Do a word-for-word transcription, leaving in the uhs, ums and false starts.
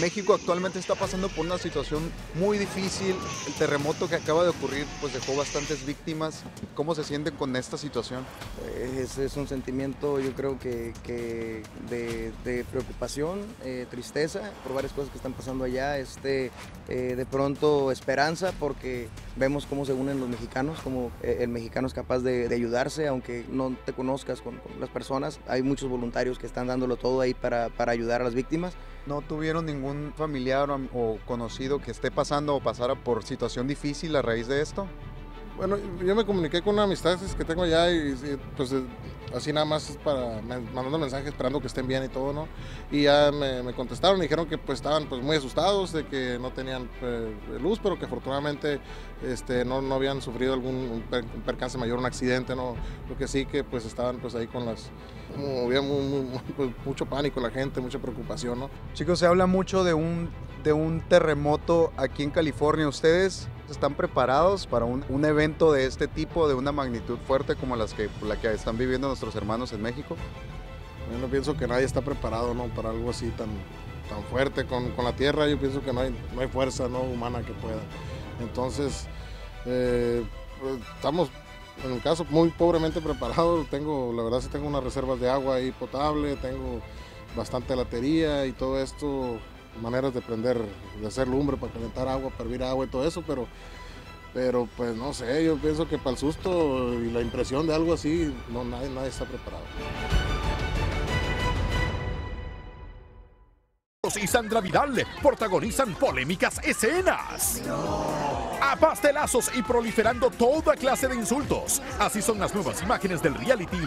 México actualmente está pasando por una situación muy difícil. El terremoto que acaba de ocurrir pues dejó bastantes víctimas. ¿Cómo se sienten con esta situación? Es, es un sentimiento, yo creo que, que de, de preocupación, eh, tristeza por varias cosas que están pasando allá. Este, eh, de pronto esperanza porque vemos cómo se unen los mexicanos, cómo eh, el mexicano es capaz de, de ayudarse, aunque no te conozcas con, con las personas. Hay muchos voluntarios que están dándolo todo ahí para, para ayudar a las víctimas. ¿No tuvieron ningún familiar o conocido que esté pasando o pasara por situación difícil a raíz de esto? Bueno, yo me comuniqué con unas amistades que tengo allá y, y pues así nada más para, mandando mensajes esperando que estén bien y todo, ¿no? Y ya me, me contestaron y dijeron que pues estaban pues muy asustados de que no tenían eh, luz, pero que afortunadamente este, no, no habían sufrido algún per, un percance mayor, un accidente, ¿no? Lo que sí que pues estaban pues ahí con las... Como había muy, muy, pues, mucho pánico la gente, mucha preocupación, ¿no? Chicos, se habla mucho de un, de un terremoto aquí en California. ¿Ustedes están preparados para un, un evento de este tipo, de una magnitud fuerte como las que, la que están viviendo nuestros hermanos en México? Yo no pienso que nadie está preparado, ¿no?, para algo así tan, tan fuerte con, con la tierra. Yo pienso que no hay, no hay fuerza, ¿no?, humana que pueda. Entonces, eh, pues, estamos, en el caso, muy pobremente preparados. Tengo, la verdad, sí tengo unas reservas de agua ahí potable, tengo bastante latería y todo esto, maneras de prender, de hacer lumbre para calentar agua, para hervir agua y todo eso, pero, pero pues no sé, yo pienso que para el susto y la impresión de algo así, no, nadie, nadie está preparado. Y Sandra Vidal protagonizan polémicas escenas. A pastelazos y proliferando toda clase de insultos. Así son las nuevas imágenes del reality.